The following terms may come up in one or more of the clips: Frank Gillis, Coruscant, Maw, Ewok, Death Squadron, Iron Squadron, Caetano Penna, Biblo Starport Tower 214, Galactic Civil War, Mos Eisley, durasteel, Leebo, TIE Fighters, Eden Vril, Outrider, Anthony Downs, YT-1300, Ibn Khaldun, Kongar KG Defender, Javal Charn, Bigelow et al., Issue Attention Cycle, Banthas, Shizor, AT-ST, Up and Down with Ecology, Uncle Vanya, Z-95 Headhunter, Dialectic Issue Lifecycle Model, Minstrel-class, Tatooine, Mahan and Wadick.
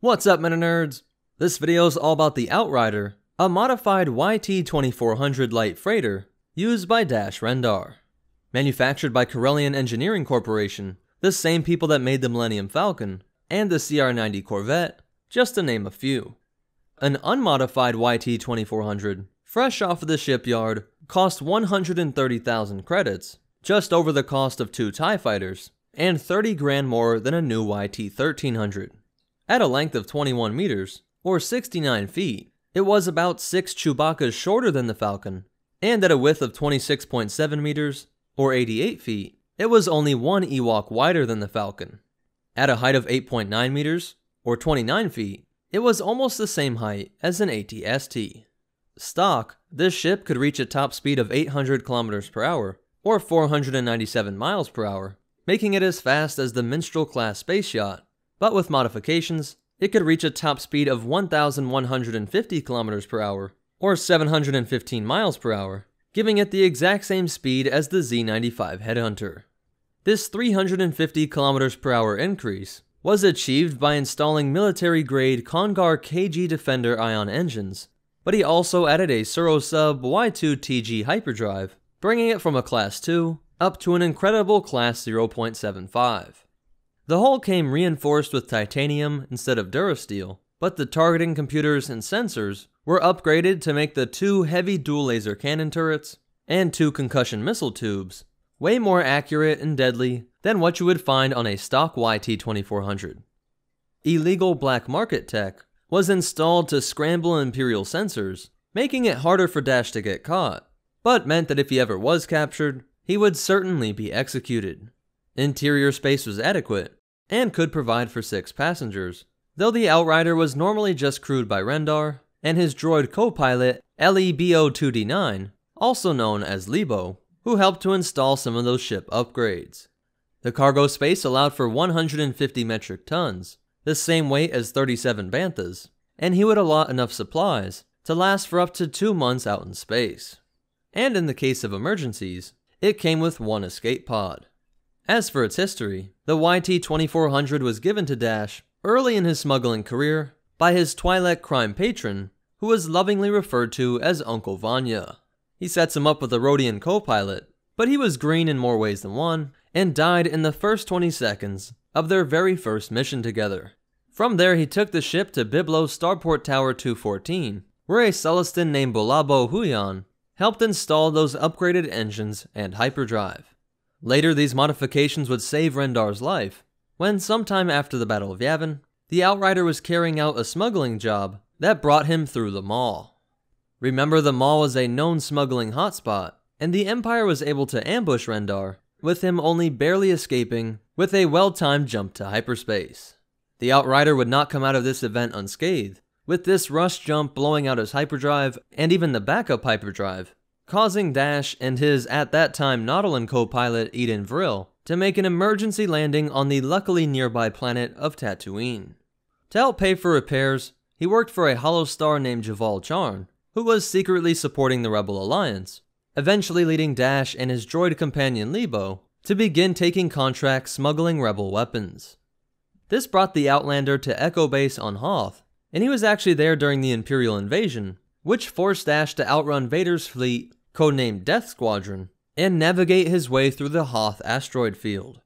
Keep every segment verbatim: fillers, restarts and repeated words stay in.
What's up, Meta Nerds? This video is all about the Outrider, a modified Y T twenty-four hundred light freighter used by Dash Rendar. Manufactured by Corellian Engineering Corporation, the same people that made the Millennium Falcon and the C R ninety Corvette, just to name a few. An unmodified Y T twenty-four hundred, fresh off of the shipyard, cost one hundred thirty thousand credits, just over the cost of two TIE Fighters, and thirty grand more than a new Y T thirteen hundred. At a length of twenty-one meters, or sixty-nine feet, it was about six Chewbacca's shorter than the Falcon, and at a width of twenty-six point seven meters, or eighty-eight feet, it was only one Ewok wider than the Falcon. At a height of eight point nine meters, or twenty-nine feet, it was almost the same height as an A T S T. Stock, this ship could reach a top speed of eight hundred kilometers per hour, or four hundred ninety-seven miles per hour, making it as fast as the Minstrel-class space yacht, but with modifications, it could reach a top speed of one thousand one hundred fifty kilometers per hour, or seven hundred fifteen miles per hour, giving it the exact same speed as the Z ninety-five Headhunter. This three hundred fifty kilometers per hour increase was achieved by installing military-grade Kongar K G Defender ion engines, but he also added a Surosub Y two T G hyperdrive, bringing it from a Class two up to an incredible Class zero point seven five. The hull came reinforced with titanium instead of durasteel, but the targeting computers and sensors were upgraded to make the two heavy dual laser cannon turrets and two concussion missile tubes way more accurate and deadly than what you would find on a stock Y T twenty-four hundred. Illegal black market tech was installed to scramble Imperial sensors, making it harder for Dash to get caught, but meant that if he ever was captured, he would certainly be executed. Interior space was adequate, and could provide for six passengers, though the Outrider was normally just crewed by Rendar and his droid co-pilot Leebo two D nine, also known as Leebo, who helped to install some of those ship upgrades. The cargo space allowed for one hundred fifty metric tons, the same weight as thirty-seven Banthas, and he would allot enough supplies to last for up to two months out in space. And in the case of emergencies, it came with one escape pod. As for its history, the Y T twenty-four hundred was given to Dash early in his smuggling career by his Twi'lek crime patron, who was lovingly referred to as Uncle Vanya. He sets him up with a Rodian co-pilot, but he was green in more ways than one, and died in the first twenty seconds of their very first mission together. From there he took the ship to Biblo Starport Tower two fourteen, where a Sullustan named Bolabo Huyan helped install those upgraded engines and hyperdrive. Later, these modifications would save Rendar's life, when sometime after the Battle of Yavin, the Outrider was carrying out a smuggling job that brought him through the Maw. Remember, the Maw was a known smuggling hotspot, and the Empire was able to ambush Rendar, with him only barely escaping with a well-timed jump to hyperspace. The Outrider would not come out of this event unscathed, with this rush jump blowing out his hyperdrive and even the backup hyperdrive, causing Dash and his at that time Nautilus co-pilot Eden Vril to make an emergency landing on the luckily nearby planet of Tatooine. To help pay for repairs, he worked for a Holostar named Javal Charn, who was secretly supporting the Rebel Alliance, eventually leading Dash and his droid companion Leebo to begin taking contracts smuggling Rebel weapons. This brought the Outlander to Echo Base on Hoth, and he was actually there during the Imperial invasion, which forced Dash to outrun Vader's fleet, codenamed Death Squadron, and navigate his way through the Hoth asteroid field.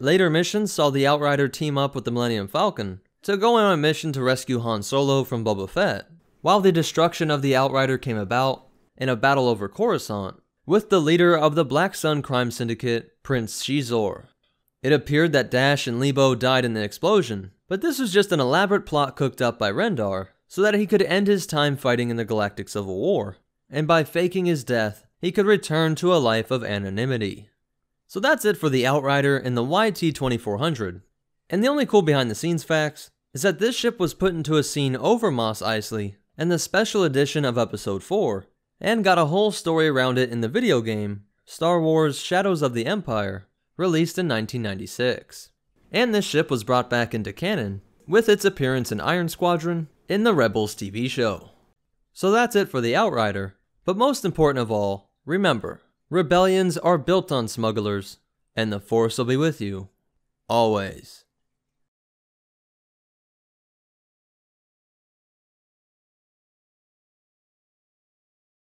Later missions saw the Outrider team up with the Millennium Falcon to go on a mission to rescue Han Solo from Boba Fett, while the destruction of the Outrider came about in a battle over Coruscant with the leader of the Black Sun crime syndicate, Prince Shizor. It appeared that Dash and Leebo died in the explosion, but this was just an elaborate plot cooked up by Rendar so that he could end his time fighting in the Galactic Civil War, and by faking his death, he could return to a life of anonymity. So that's it for the Outrider and the Y T twenty-four hundred. And the only cool behind-the-scenes facts is that this ship was put into a scene over Mos Eisley in the special edition of Episode four, and got a whole story around it in the video game, Star Wars Shadows of the Empire, released in nineteen ninety-six. And this ship was brought back into canon with its appearance in Iron Squadron in the Rebels T V show. So that's it for the Outrider, but most important of all, remember, rebellions are built on smugglers, and the Force will be with you, always.